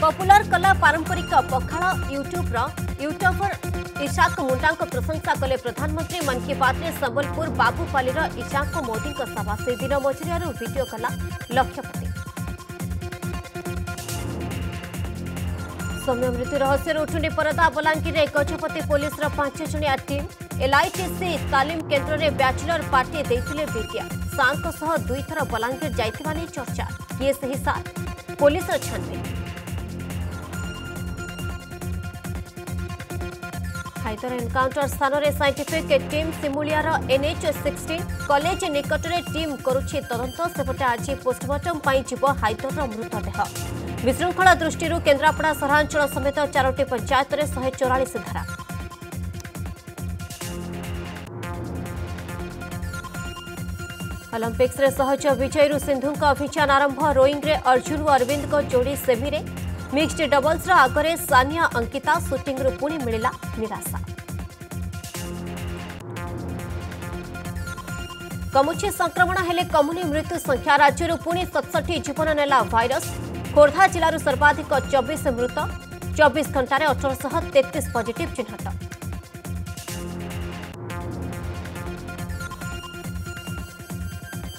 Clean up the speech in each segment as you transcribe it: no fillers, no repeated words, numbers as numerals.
Popular कला पारंपरिक पखाड़ यूट्यूबर इशाक मुंडा प्रशंसा कले प्रधानमंत्री। मन की बात में संबलपुर बाबूपालीर इशाक मोदी सभा से दिन मजूरी वीडियो कला लक्षपति। सौम्य मृत्यु रहस्य उठुनी परदा। बलांगीर गजपति पुलिस 5 जणिया टीम एलआईटीसी तालीम केन्द्र में बैचलर पार्टी देते विज्ञा। सां 2 थर बलांगीर जाइथिबा नै चर्चा। ये सही साथ पुलिस छानबीन। हाइदर एनकाउंटर स्थान में साइंटिफिक टीम सिमुलियार NH-16 कॉलेज निकट में टीम करुछि तदंत। सेपटे आज पोस्टमार्टम पर जीव हाइदर मृतदेह। विशृंखला दृष्टि केन्द्रापड़ा सहरांचल समेत 4टी पंचायत में 144 धारा। ओलंपिक्स रे सहज विजयी सिंधु अभियान आरंभ। रोईंग रे अर्जुन और अरविंद जोड़ी सेमी रे। मिक्स्ड डबल्स आगरे सानिया अंकिता। शूटिंग रू पुणी मिला निराशा। कमुचे संक्रमण हेले कमुनी मृत्यु संख्या। राज्य पुणी 67 जीवन नेला वायरस। खोर्धा जिलू सर्वाधिक 24 मृत। 24 घंटे 1833 पॉजिटिव चिन्हट।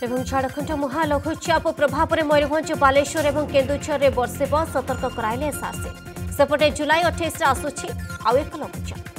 झारखंड महा लघुचाप प्रभाव में मयूरभंज बालेश्वर और केन्दुझर में बर्षेब। सतर्क कराइले एसआरसी। सेपटे जुलाई 28 आसुछि आउ एक लघुचाप।